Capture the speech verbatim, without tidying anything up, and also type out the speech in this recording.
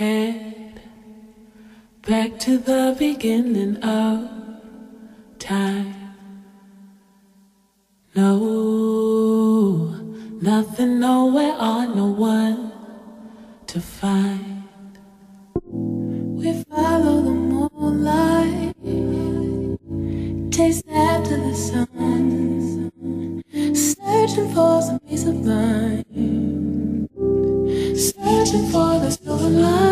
head back to the beginning of time. No, nothing, nowhere, or no one to find. We follow the moonlight, chase after the sun, searching for some peace of mind, searching for the silver line.